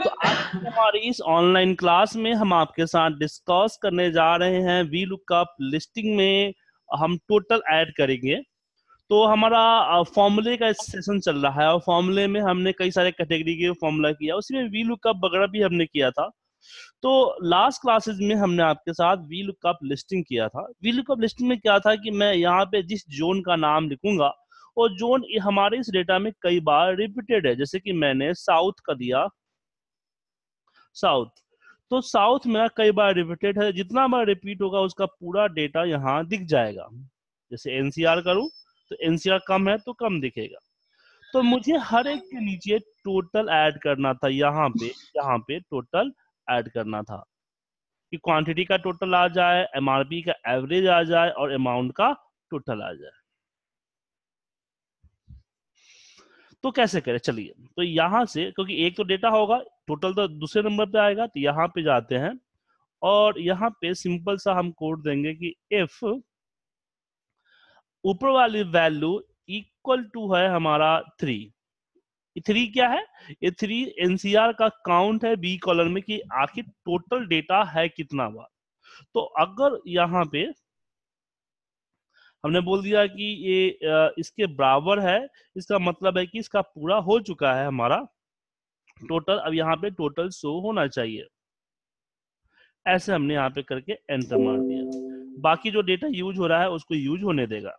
तो आज हमारी इस ऑनलाइन क्लास में हम आपके साथ डिस्कस करने जा रहे हैं वीलुकअप लिस्टिंग में हम टोटल ऐड करेंगे। तो हमारा फॉर्मूले का सेशन चल रहा है और फॉर्मूले में हमने कई सारे कैटेगरी के फॉर्मूला किया, उसी में वीलुकअप वगैरह भी हमने किया था। तो लास्ट क्लासेस में हमने आपके साथ वीलुकअप लिस्टिंग किया था। वीलुकअप लिस्टिंग में क्या था कि मैं यहाँ पे जिस जोन का नाम लिखूंगा और जोन हमारे इस डेटा में कई बार रिपीटेड है, जैसे कि मैंने साउथ का दिया साउथ, तो साउथ मेरा कई बार रिपीटेड है, जितना बार रिपीट होगा उसका पूरा डेटा यहाँ दिख जाएगा। जैसे एनसीआर करूं तो एनसीआर कम है तो कम दिखेगा। तो मुझे हर एक के नीचे टोटल ऐड करना था, यहाँ पे टोटल ऐड करना था कि क्वांटिटी का टोटल आ जाए, एमआरपी का एवरेज आ जाए और अमाउंट का टोटल आ जाए। तो कैसे करें, चलिए। तो यहाँ से, क्योंकि एक तो डेटा होगा टोटल तो दूसरे नंबर पे आएगा, तो यहाँ पे जाते हैं और यहाँ पे सिंपल सा हम कोड देंगे कि इफ ऊपर वाली वैल्यू इक्वल टू है हमारा 3 क्या है, ये 3 एनसीआर का काउंट है बी कॉलम में कि आखिर टोटल डेटा है कितना बार। तो अगर यहाँ पे हमने बोल दिया कि ये इसके बराबर है, इसका मतलब है कि इसका पूरा हो चुका है हमारा टोटल। अब यहाँ पे टोटल शो होना चाहिए, ऐसे हमने यहाँ पे करके एंटर मार दिया। बाकी जो डेटा यूज हो रहा है उसको यूज होने देगा।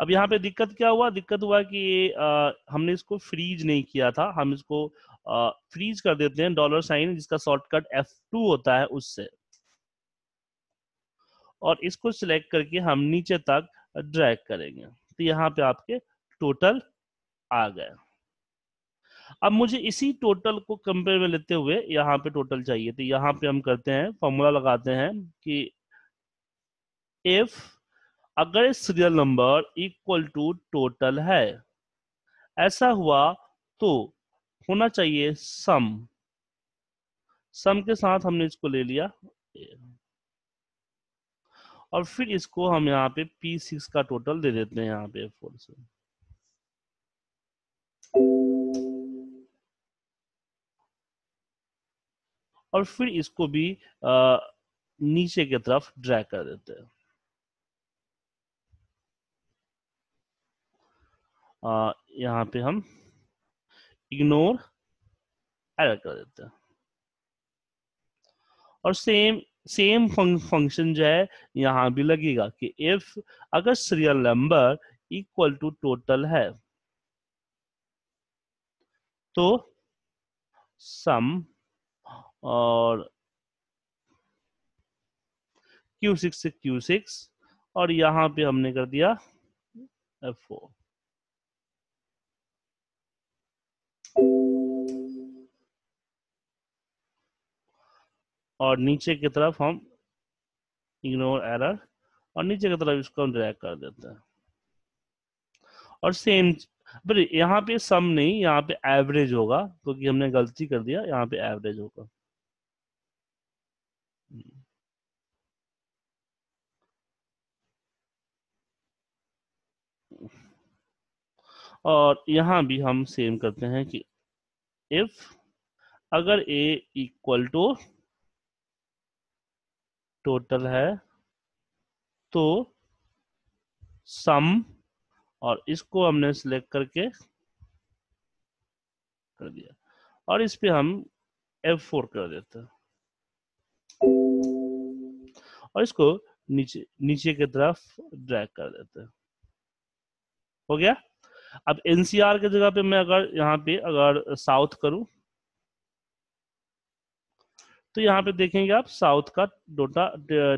अब यहाँ पे दिक्कत क्या हुआ, दिक्कत हुआ कि हमने इसको फ्रीज नहीं किया था, हम इसको फ्रीज कर देते हैं $, जिसका शॉर्टकट F2 होता है उससे, और इसको सिलेक्ट करके हम नीचे तक ड्रैग करेंगे। तो यहाँ पे आपके टोटल आ गए। अब मुझे इसी टोटल को कंपेयर में लेते हुए यहाँ पे टोटल चाहिए, तो यहाँ पे हम करते हैं फॉर्मूला लगाते हैं कि इफ अगर serial number equal to total है, ऐसा हुआ तो होना चाहिए सम के साथ हमने इसको ले लिया और फिर इसको हम यहाँ पे P6 का टोटल दे देते हैं यहाँ पे F4 से। और फिर इसको भी नीचे की तरफ ड्रैग कर देते हैं। यहाँ पे हम इग्नोर एरर कर देते हैं और सेम फंक्शन जो है यहाँ भी लगेगा कि इफ अगर serial number equal to total है तो सम और Q6 से Q6 और यहाँ पे हमने कर दिया F4। और नीचे की तरफ हम इग्नोर एरर और नीचे की तरफ इसको हम ड्रैग कर देते हैं और सेम, पर यहाँ पे सम नहीं, यहाँ पे एवरेज होगा क्योंकि हमने गलती कर दिया, यहाँ पे एवरेज होगा। और यहाँ भी हम सेम करते हैं कि इफ अगर a इक्वल टू टोटल है तो सम, और इसको हमने सिलेक्ट करके कर दिया और इस पे हम F4 कर देते हैं और इसको नीचे की तरफ ड्रैग कर देते हैं। हो गया। अब एनसीआर की जगह पे मैं अगर यहाँ पे अगर साउथ करूं तो यहाँ पे देखेंगे आप साउथ का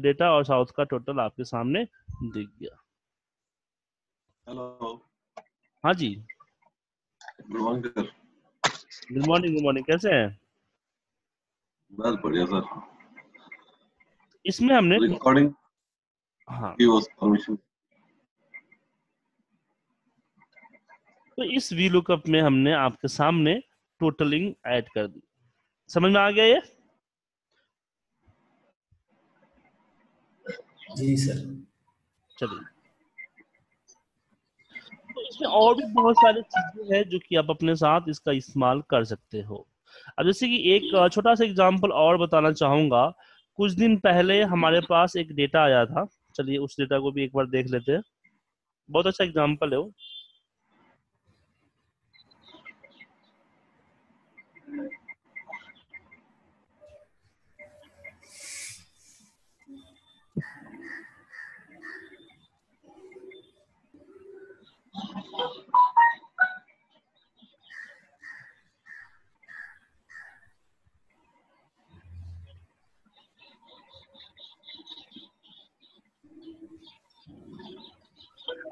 डेटा और साउथ का टोटल आपके सामने दिख गया। हेलो, हाँ जी, गुड मॉर्निंग। कैसे हैं? बस बढ़िया सर। इसमें हमने रिकॉर्डिंग, हाँ, परमिशन। तो इस वीलुकअप में हमने आपके सामने टोटलिंग ऐड कर दी। समझ में आ गया ये? जी सर। चलिए, इसमें और भी बहुत सारी चीजें हैं जो कि आप अपने साथ इसका इस्तेमाल कर सकते हो। अब जैसे कि एक छोटा सा एग्जांपल और बताना चाहूंगा। कुछ दिन पहले हमारे पास एक डेटा आया था, चलिए उस डेटा को भी एक बार देख लेते हैं। बहुत अच्छा एग्जांपल है वो।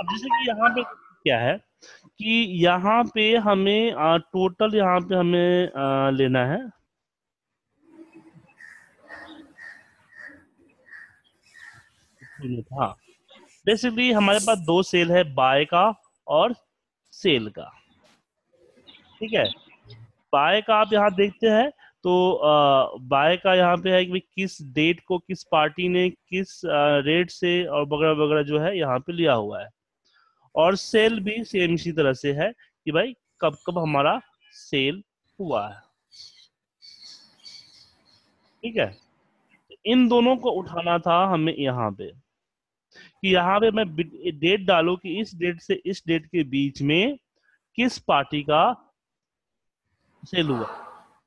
अब जैसे कि यहाँ पे क्या है कि यहाँ पे हमें टोटल यहाँ पे हमें लेना है। हाँ, बेसिकली हमारे पास दो सेल है, बाय का और सेल का, ठीक है। बाय का आप यहाँ देखते हैं तो बाय का यहाँ पे है कि किस डेट को किस पार्टी ने किस रेट से और वगैरह वगैरह जो है यहाँ पे लिया हुआ है। और सेल भी सेम इसी तरह से है कि भाई कब कब हमारा सेल हुआ है, ठीक है। इन दोनों को उठाना था हमें यहाँ पे कि यहाँ पे मैं डेट डालू कि इस डेट से इस डेट के बीच में किस पार्टी का सेल हुआ।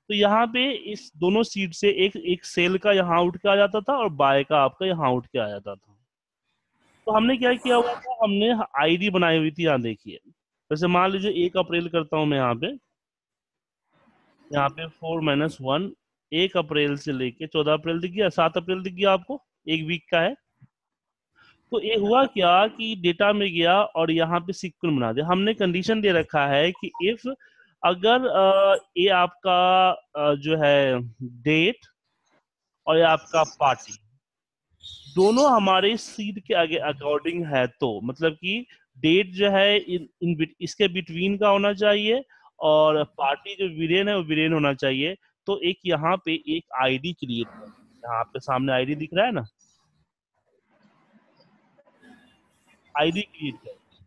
तो यहाँ पे इस दोनों सीट से एक एक सेल का यहाँ उठ के आ जाता था और बाय का आपका यहाँ उठ के आ जाता था। तो हमने क्या किया हुआ था, हमने आईडी बनाई हुई थी। यहाँ देखिए, जैसे मान लीजिए 1 अप्रैल करता हूं मैं यहाँ पे 4-1 1 अप्रैल से लेके 14 अप्रैल दिख गया, 7 अप्रैल दिख गया आपको, एक वीक का है। तो ये हुआ क्या कि डेटा में गया और यहाँ पे सिक्वेंस बना दिया। हमने कंडीशन दे रखा है कि इफ अगर ये आपका जो है डेट और ये आपका पार्टी दोनों हमारे सीट के आगे अकॉर्डिंग है, तो मतलब कि डेट जो है इसके बिटवीन का होना चाहिए और पार्टी जो वीरेन है वो वीरेन होना चाहिए। तो एक यहाँ पे एक आईडी क्रिएट कर, यहाँ पे सामने आईडी दिख रहा है ना, आईडी क्रिएट कर तो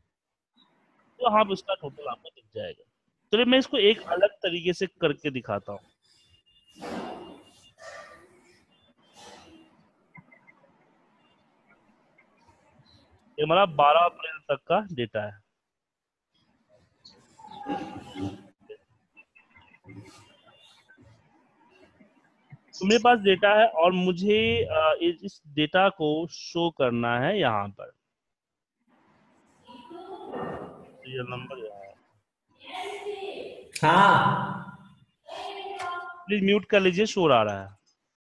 यहाँ पे उसका टोटल आपको दिख जाएगा। चलिए तो मैं इसको एक अलग तरीके से करके दिखाता हूँ। ये हमारा 12 अप्रैल तक का डेटा है। मेरे पास डेटा है और मुझे इस डेटा को शो करना है यहाँ पर। ये नंबर हाँ, प्लीज म्यूट कर लीजिए, शोर आ रहा है।